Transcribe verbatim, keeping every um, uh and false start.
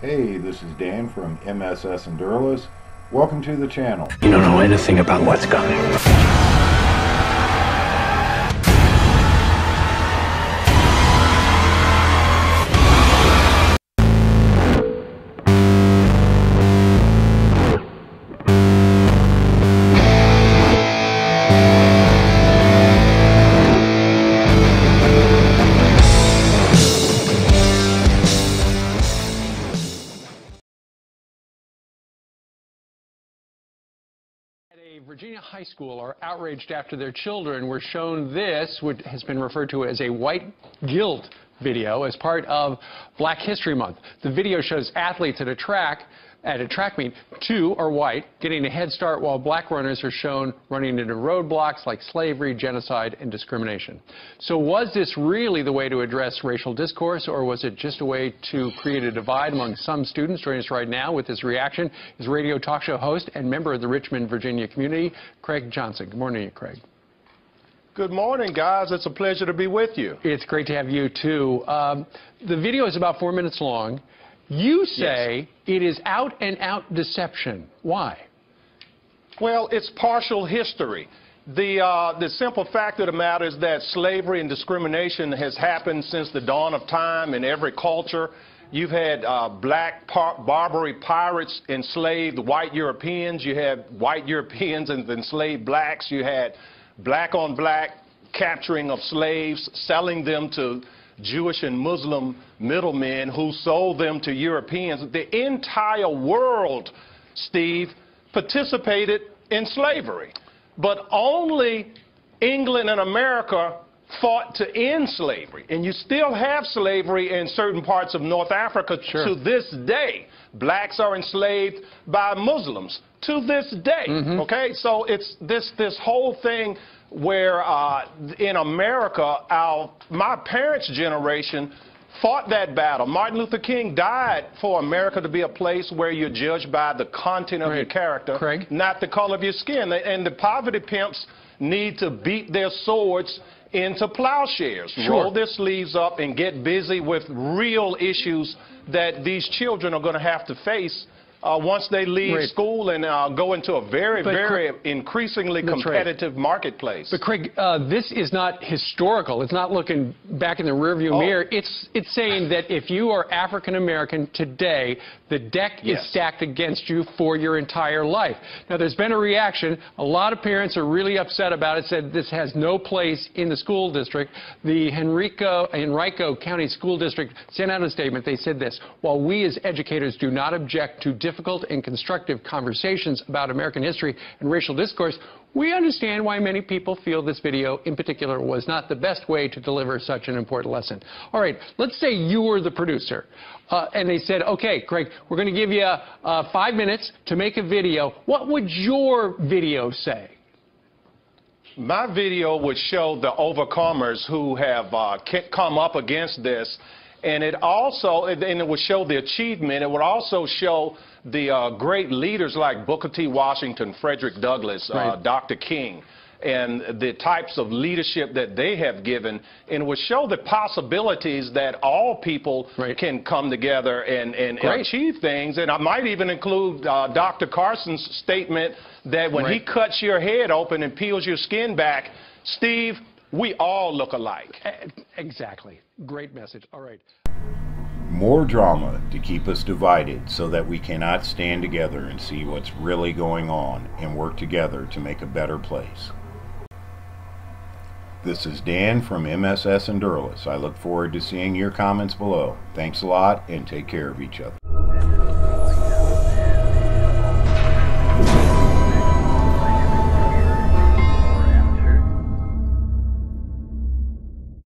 Hey, this is Dan from M S S Endurless. Welcome to the channel. You don't know anything about what's coming. Virginia high school are outraged after their children were shown this, which has been referred to as a white guilt video, as part of Black History Month. The video shows athletes at a track, at a track meet, two are white, getting a head start while black runners are shown running into roadblocks like slavery, genocide, and discrimination. So was this really the way to address racial discourse, or was it just a way to create a divide among some students? Joining us right now with this reaction is radio talk show host and member of the Richmond, Virginia community, Craig Johnson. Good morning to you, Craig. Good morning, guys. It's a pleasure to be with you. It's great to have you, too. Um, the video is about four minutes long. You say yes. It is out-and-out deception. Why? Well, it's partial history. The, uh, the simple fact of the matter is that slavery and discrimination has happened since the dawn of time in every culture. You've had uh, black par Barbary pirates enslaved white Europeans. You had white Europeans and enslaved blacks. You had black-on-black capturing of slaves, selling them to Jewish and Muslim middlemen who sold them to Europeans. The entire world, Steve, participated in slavery. But only England and America fought to end slavery. And you still have slavery in certain parts of North Africa sure. to this day. Blacks are enslaved by Muslims to this day. Mm-hmm. Okay, so it's this this whole thing where uh, in America, our my parents' generation fought that battle. Martin Luther King died for America to be a place where you're judged by the content of Craig, your character, Craig. not the color of your skin. And the poverty pimps need to beat their swords into plowshares, sure. roll their sleeves up, and get busy with real issues that these children are going to have to face uh, once they leave right. school and uh, go into a very, but very Craig, increasingly competitive right. marketplace. But Craig, uh, this is not historical. It's not looking back in the rearview oh. mirror. It's it's saying that if you are African American today, the deck yes. is stacked against you for your entire life. Now, there's been a reaction. A lot of parents are really upset about it, said this has no place in the school district. The Henrico, Henrico County School District sent out a statement. They said this: while we as educators do not object to difficult and constructive conversations about American history and racial discourse, we understand why many people feel this video in particular was not the best way to deliver such an important lesson. All right, let's say you were the producer, uh, and they said, okay, Craig, we're going to give you uh, five minutes to make a video. What would your video say? My video would show the overcomers who have uh, come up against this. And it also, and it would show the achievement. It would also show the uh, great leaders like Booker T. Washington, Frederick Douglass, right. uh, Doctor King, and the types of leadership that they have given. And it would show the possibilities that all people right. can come together and, and, and achieve things. And I might even include uh, Doctor Carson's statement that when right. he cuts your head open and peels your skin back, Steve, we all look alike. Exactly. Great message. All right. More drama to keep us divided so that we cannot stand together and see what's really going on and work together to make a better place. This is Dan from M S S Endurless. I look forward to seeing your comments below. Thanks a lot and take care of each other.